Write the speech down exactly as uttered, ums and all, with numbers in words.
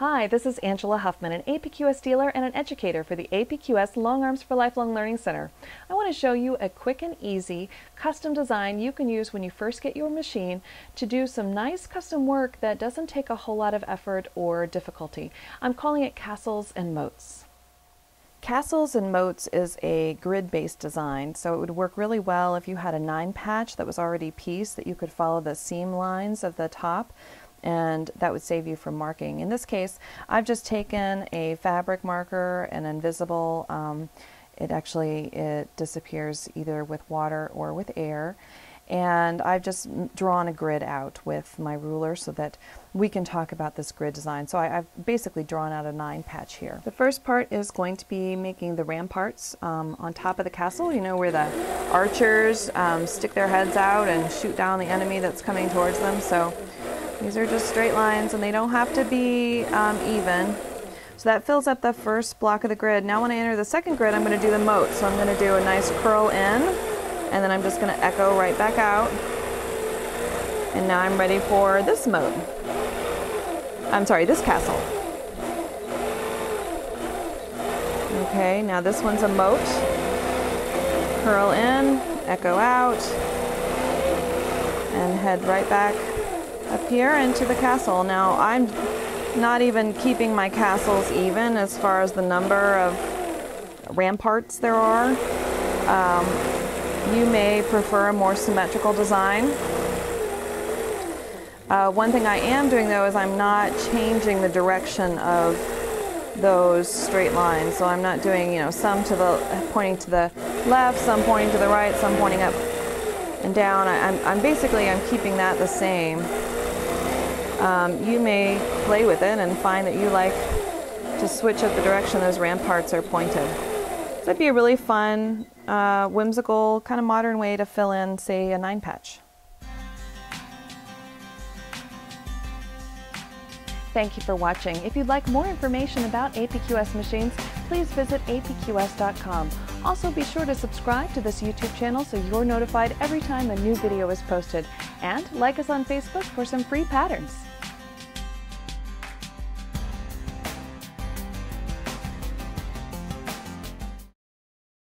Hi, this is Angela Huffman, an A P Q S dealer and an educator for the A P Q S Long Arms for Lifelong Learning Center. I want to show you a quick and easy custom design you can use when you first get your machine to do some nice custom work that doesn't take a whole lot of effort or difficulty. I'm calling it Castles and Moats. Castles and Moats is a grid-based design, so it would work really well if you had a nine patch that was already pieced that you could follow the seam lines of the top, and that would save you from marking. In this case, I've just taken a fabric marker, an invisible, um, it actually it disappears either with water or with air, and I've just drawn a grid out with my ruler so that we can talk about this grid design. So I, I've basically drawn out a nine patch here. The first part is going to be making the ramparts um, on top of the castle, you know, where the archers um, stick their heads out and shoot down the enemy that's coming towards them. So these are just straight lines, and they don't have to be um, even. So that fills up the first block of the grid. Now when I enter the second grid, I'm going to do the moat. So I'm going to do a nice curl in, and then I'm just going to echo right back out. And now I'm ready for this moat. I'm sorry, this castle. Okay, now this one's a moat. Curl in, echo out, and head right back up here into the castle. Now I'm not even keeping my castles even as far as the number of ramparts there are. Um, you may prefer a more symmetrical design. Uh, one thing I am doing though is I'm not changing the direction of those straight lines. So I'm not doing, you know, some to the pointing to the left, some pointing to the right, some pointing up and down. I, I'm, I'm basically I'm keeping that the same. Um, you may play with it and find that you like to switch up the direction those ramparts are pointed. So that'd be a really fun, uh, whimsical, kind of modern way to fill in, say, a nine patch. Thank you for watching. If you'd like more information about A P Q S machines, please visit A P Q S dot com. Also, be sure to subscribe to this YouTube channel so you're notified every time a new video is posted. And like us on Facebook for some free patterns.